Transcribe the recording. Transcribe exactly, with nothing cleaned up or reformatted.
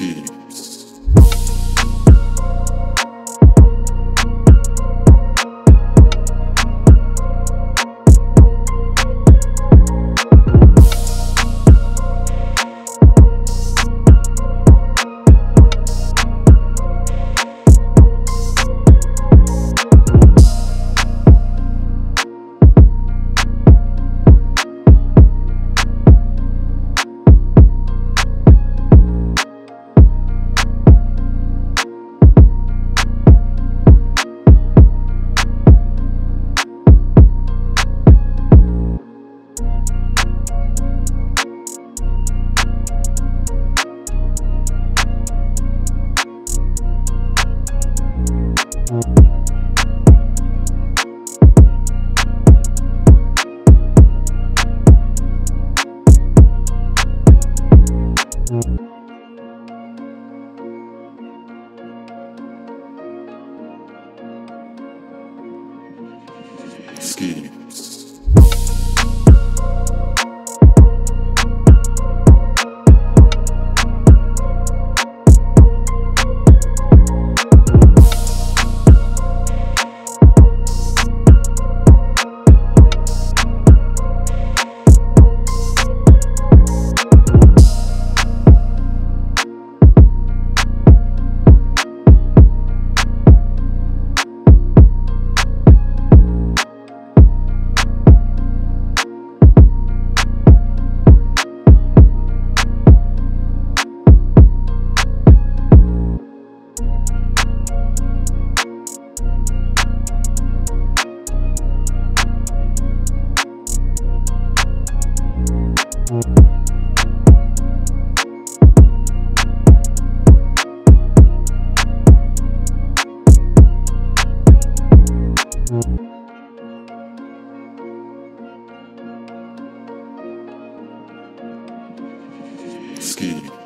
Skeepz. Ski. Ski.